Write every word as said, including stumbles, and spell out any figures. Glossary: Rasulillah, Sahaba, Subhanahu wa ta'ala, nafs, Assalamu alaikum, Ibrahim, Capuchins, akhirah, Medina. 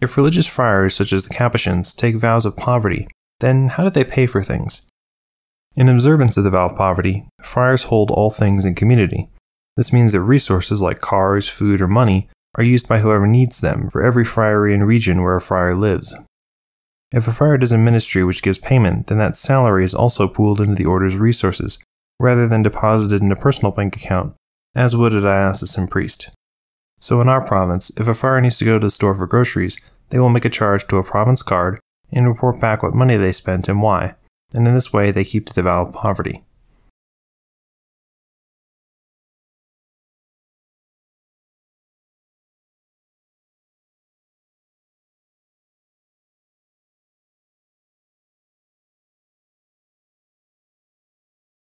If religious friars such as the Capuchins take vows of poverty, then how did they pay for things? In observance of the vow of poverty, friars hold all things in community. This means that resources like cars, food, or money are used by whoever needs them for every friary and region where a friar lives. If a friar does a ministry which gives payment, then that salary is also pooled into the order's resources, rather than deposited in a personal bank account, as would a diocesan priest. So in our province, if a friar needs to go to the store for groceries, they will make a charge to a province card and report back what money they spent and why, and in this way they keep to the vow of poverty.